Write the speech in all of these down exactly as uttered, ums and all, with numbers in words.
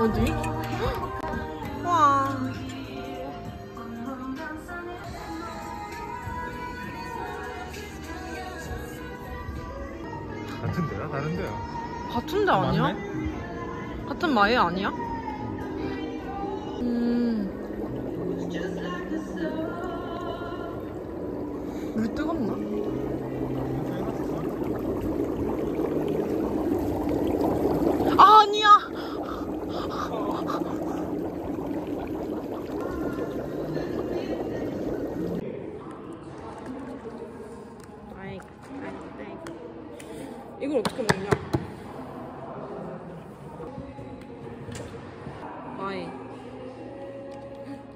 어디? 와. 같은 데야? 다른 데야? 같은 데 아니야? 맞네? 같은 마에 아니야? 음. 물 뜨겁나? 이걸 어떻게 먹냐? 아이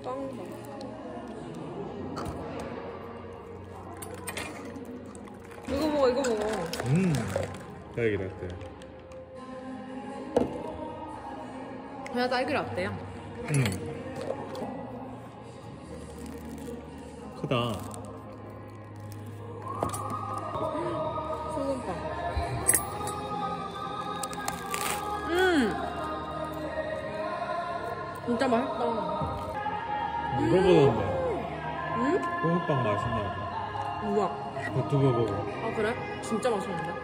짱이다. 이거 먹어, 이거 먹어. 음, 딸기 라떼. 그냥 딸기 라떼야. 음. 크다. 진짜 맛있다. 물어보던데. 응? 호빵 맛있냐고. 우와. 그것도 먹어봐. 아 그래? 진짜 맛있는데?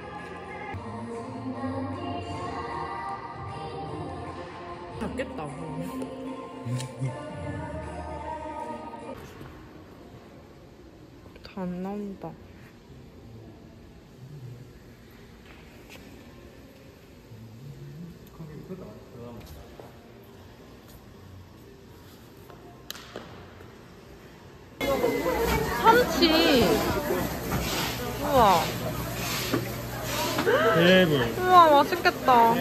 작겠다. 다 안 나온다. 참치. 우와. 대박. 우와, 맛있겠다.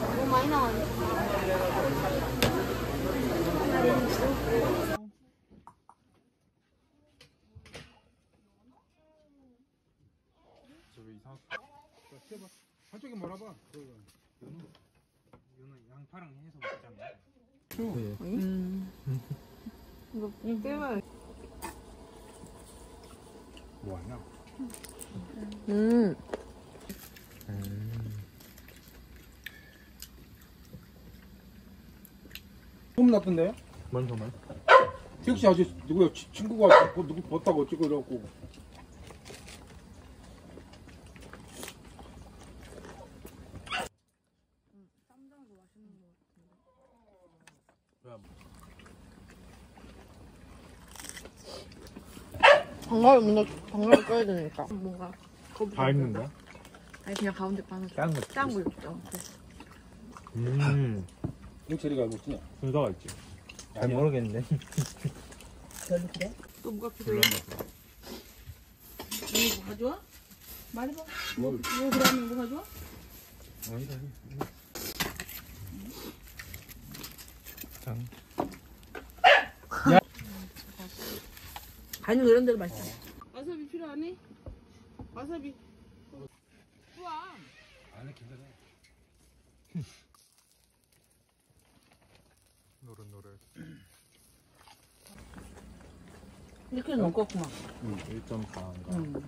너무 많이 나왔네. 한쪽에 뭐라 봐. 이거는 양파랑 해서 먹잖아. 응. 음. 이거 때문에. 뭐 하냐? 음. 너무 나쁜데? 뭔 소리야? 택시 아저씨 누구야? 친구가 누구 봤다고 찍고 이러고. 방가를 먼저 방가를 껴야 되니까 뭔가 다 있는데? 아니 그냥 가운데 빵을 짠거 짠거 있죠. 음. 이거 제리가 알고 있지? 순서가 있지. 잘 모르겠는데. 그래? 또 뭐가 필요해? 뭐 가져와? 말해봐. 뭐? 뭐 그러면 뭐 가져와? 아니다. 짠. 아니 이런 데도 맛있어. 와사비 필요하니? 와사비. 우와. 안에 괜찮아. 노릇노릇. 이렇게 넣었구만. 응, 일 점 사인가. 응.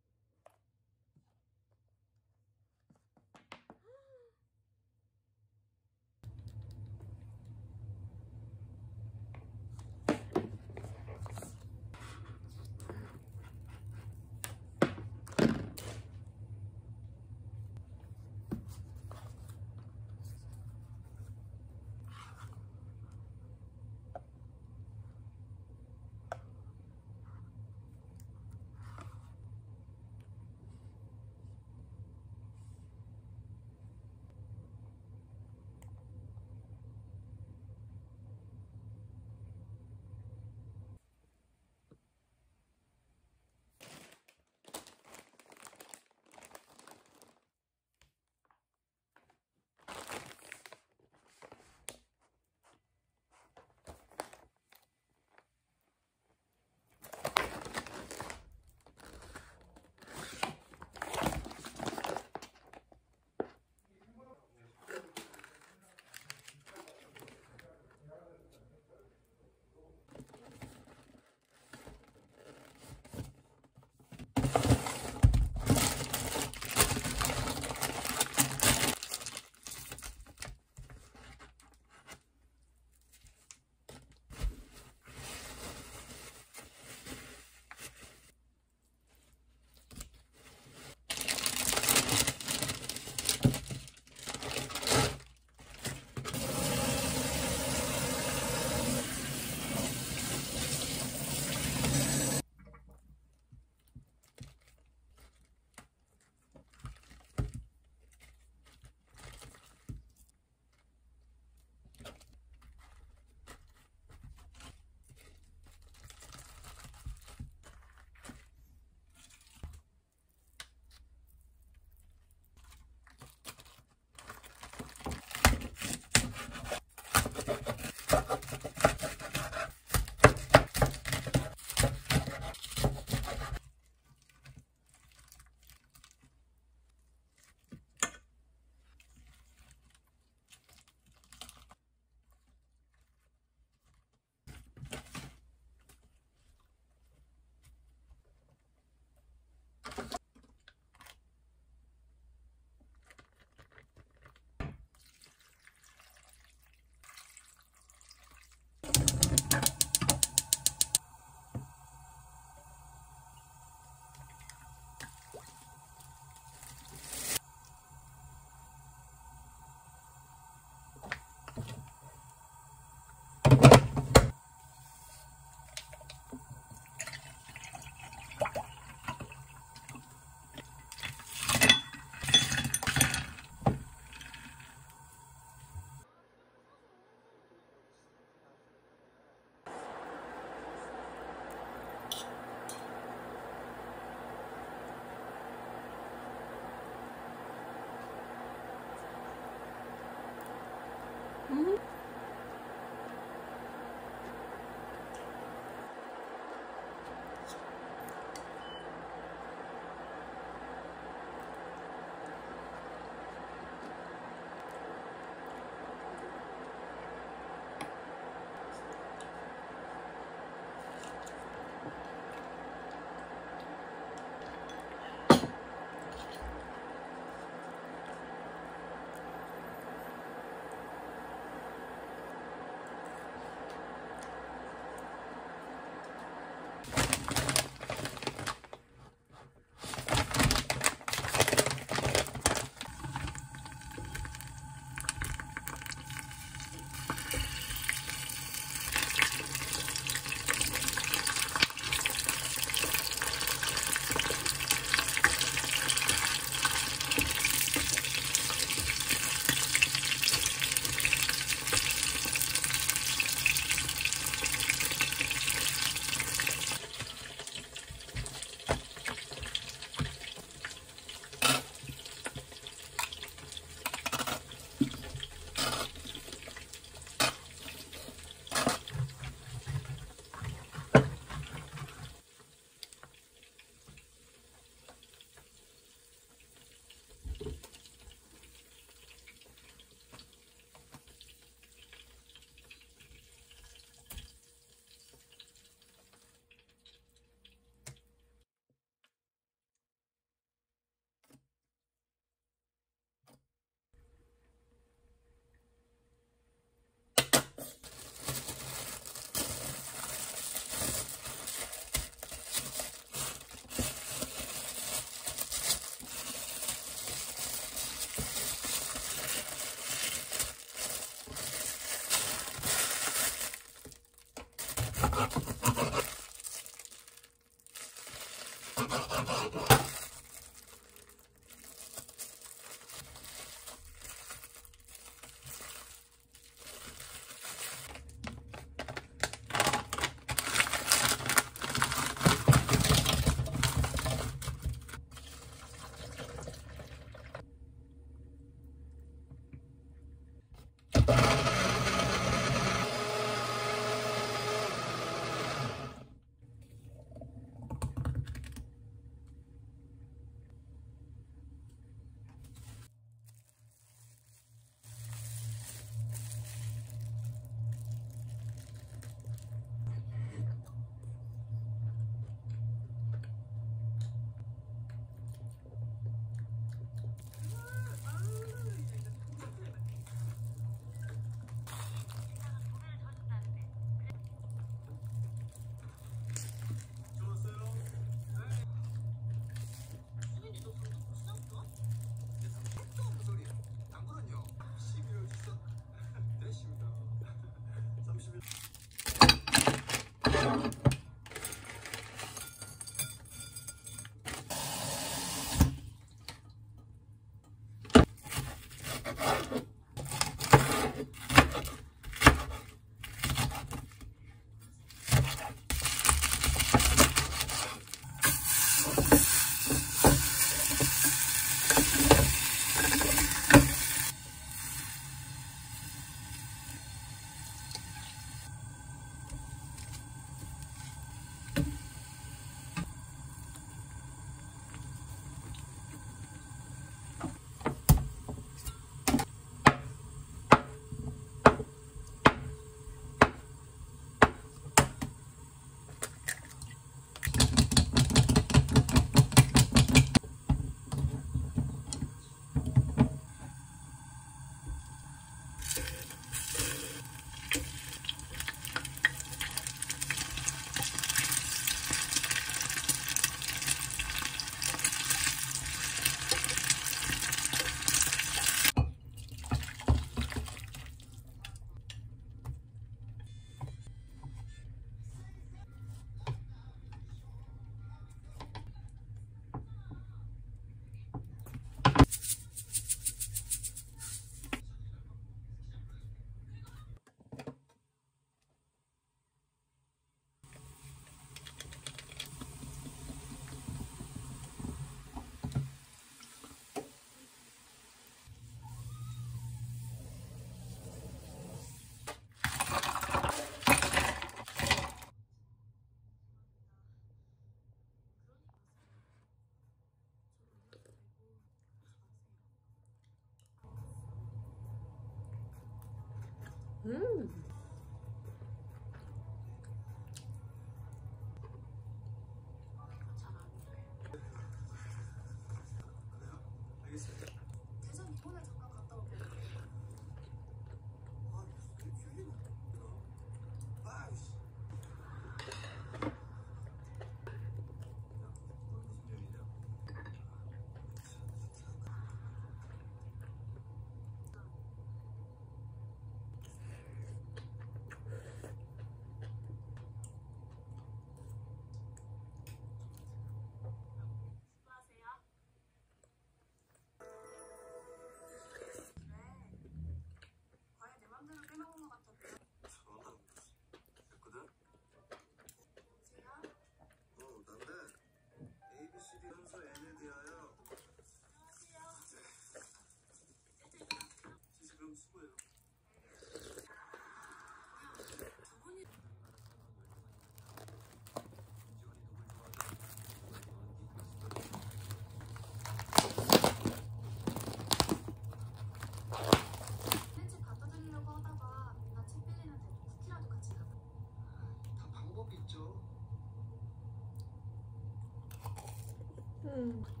음. 음.